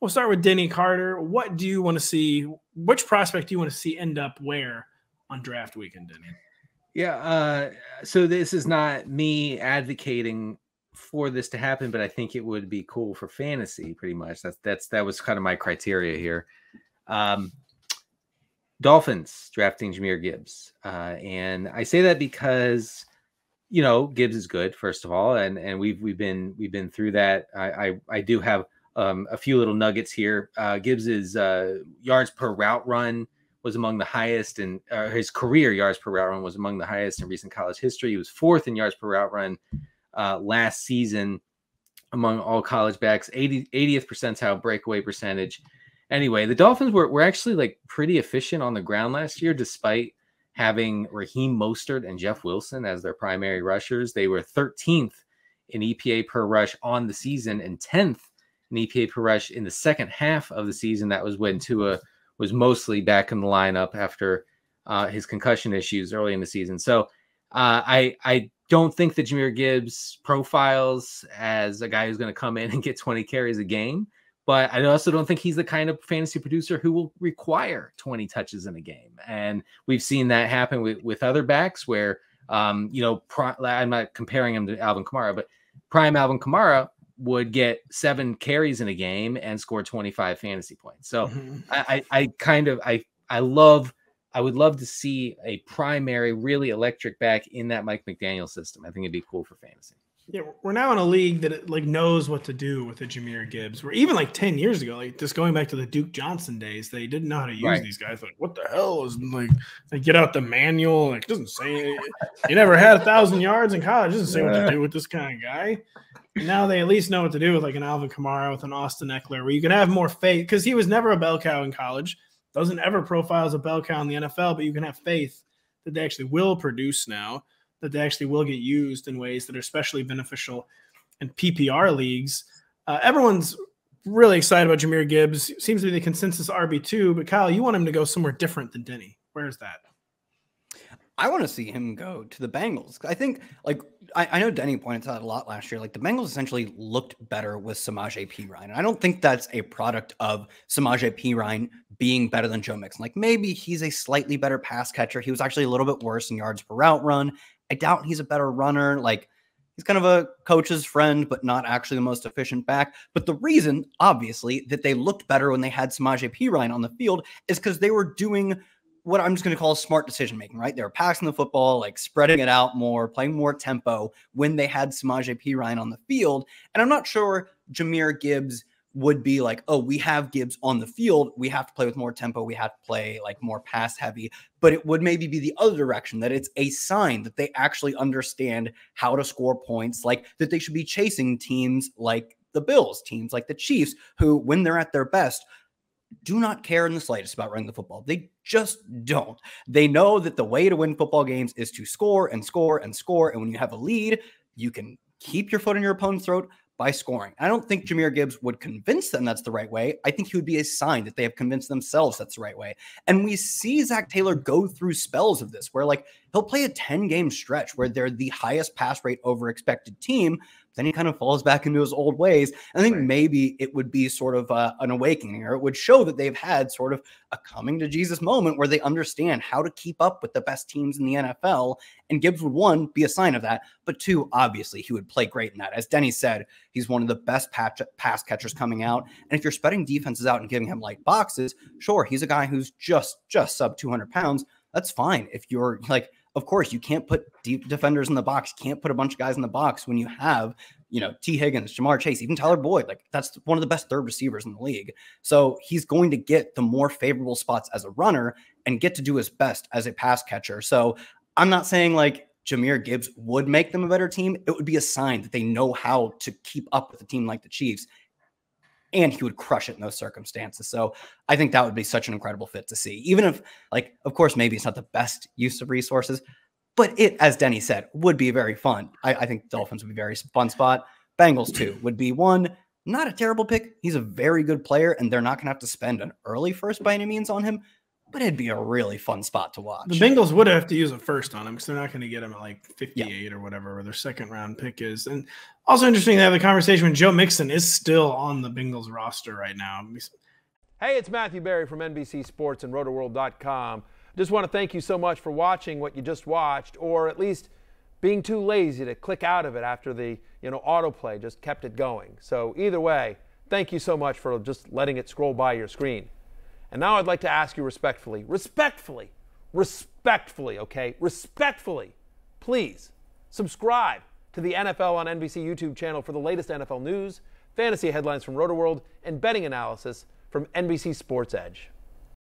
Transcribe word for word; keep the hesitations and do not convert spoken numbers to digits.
We'll start with Denny Carter. What do you want to see? Which prospect do you want to see end up where on draft weekend, Denny? Yeah, uh, so this is not me advocating for this to happen, but I think it would be cool for fantasy, pretty much. That's that's that was kind of my criteria here. Um, Dolphins drafting Jahmyr Gibbs, uh, and I say that because, you know, Gibbs is good, first of all, and and we've we've been we've been through that. I I, I do have um, a few little nuggets here. Uh, Gibbs's uh, yards per route run was among the highest, and uh, his career yards per route run was among the highest in recent college history. He was fourth in yards per route run uh, last season among all college backs, eighty, eightieth percentile breakaway percentage. Anyway, the Dolphins were, were actually like pretty efficient on the ground last year, despite having Raheem Mostert and Jeff Wilson as their primary rushers. They were thirteenth in E P A per rush on the season and tenth in E P A per rush in the second half of the season. That was when Tua was mostly back in the lineup after uh, his concussion issues early in the season. So uh, I I don't think that Jahmyr Gibbs profiles as a guy who's going to come in and get twenty carries a game, but I also don't think he's the kind of fantasy producer who will require twenty touches in a game. And we've seen that happen with, with other backs where, um, you know, pro- I'm not comparing him to Alvin Kamara, but prime Alvin Kamara would get seven carries in a game and score twenty-five fantasy points. So mm-hmm. I, I kind of, I, I love, I would love to see a primary really electric back in that Mike McDaniel system. I think it'd be cool for fantasy. Yeah. We're now in a league that like knows what to do with a Jahmyr Gibbs, where even like ten years ago, like just going back to the Duke Johnson days, they didn't know how to use right. these guys. Like, what the hell is like, they get out the manual. Like, it doesn't say you never had a thousand yards in college. It doesn't say what to do with this kind of guy. And now they at least know what to do with like an Alvin Kamara, with an Austin Eckler, where you can have more faith because he was never a bell cow in college. Doesn't ever profile as a bell cow in the N F L, but you can have faith that they actually will produce now, that they actually will get used in ways that are especially beneficial in P P R leagues. Uh, everyone's really excited about Jahmyr Gibbs. Seems to be the consensus R B two, but Kyle, you want him to go somewhere different than Denny. Where is that? I want to see him go to the Bengals. I think, like, I, I know Denny pointed out a lot last year. Like, the Bengals essentially looked better with Samaje Perine. And I don't think that's a product of Samaje Perine being better than Joe Mixon. Like, maybe he's a slightly better pass catcher. He was actually a little bit worse in yards per route run. I doubt he's a better runner. Like, he's kind of a coach's friend, but not actually the most efficient back. But the reason, obviously, that they looked better when they had Samaje Perine on the field is because they were doing what I'm just going to call smart decision-making, right? They were passing the football, like spreading it out more, playing more tempo when they had Samaje Perine on the field. And I'm not sure Jahmyr Gibbs would be like, oh, we have Gibbs on the field, we have to play with more tempo, we have to play like more pass heavy. But it would maybe be the other direction, that it's a sign that they actually understand how to score points, like that they should be chasing teams like the Bills, teams like the Chiefs, who when they're at their best do not care in the slightest about running the football. They just don't. They know that the way to win football games is to score and score and score. And when you have a lead, you can keep your foot in your opponent's throat by scoring. I don't think Jahmyr Gibbs would convince them that's the right way. I think he would be a sign that they have convinced themselves that's the right way. And we see Zach Taylor go through spells of this, where like he'll play a ten-game stretch where they're the highest pass rate over expected team. Then he kind of falls back into his old ways. I think right. maybe it would be sort of uh, an awakening, or it would show that they've had sort of a coming to Jesus moment where they understand how to keep up with the best teams in the N F L. And Gibbs would, one, be a sign of that, but two, obviously he would play great in that. As Denny said, he's one of the best pass catchers coming out. And if you're spreading defenses out and giving him light boxes, sure, he's a guy who's just, just sub two hundred pounds. That's fine. If you're like, of course, you can't put deep defenders in the box. You can't put a bunch of guys in the box when you have, you know, T. Higgins, Jamar Chase, even Tyler Boyd. Like, that's one of the best third receivers in the league. So he's going to get the more favorable spots as a runner and get to do his best as a pass catcher. So I'm not saying like Jahmyr Gibbs would make them a better team. It would be a sign that they know how to keep up with a team like the Chiefs, and he would crush it in those circumstances. So I think that would be such an incredible fit to see, even if, like, of course, maybe it's not the best use of resources, but it, as Denny said, would be very fun. I, I think Dolphins would be a very fun spot. Bengals, too, would be one. Not a terrible pick. He's a very good player, and they're not going to have to spend an early first by any means on him. but it'd be a really fun spot to watch. The Bengals would have to use a first on him because they're not going to get him at like fifty-eight yeah. or whatever, or their second round pick is. And also interesting to have the conversation when Joe Mixon is still on the Bengals roster right now. Hey, it's Matthew Berry from N B C Sports and roto world dot com. Just want to thank you so much for watching what you just watched, or at least being too lazy to click out of it after the, you know, autoplay just kept it going. So either way, thank you so much for just letting it scroll by your screen. And now I'd like to ask you respectfully, respectfully, respectfully, okay, respectfully, please subscribe to the N F L on N B C YouTube channel for the latest N F L news, fantasy headlines from Roto World, and betting analysis from N B C Sports Edge.